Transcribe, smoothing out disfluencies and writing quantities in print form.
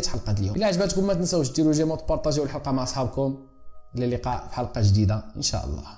نهايه حلقه اليوم. الا عجبتكم ما تنساوش ديروا جيم وتبارطاجيو الحلقه مع اصحابكم. الى اللقاء في حلقه جديده ان شاء الله.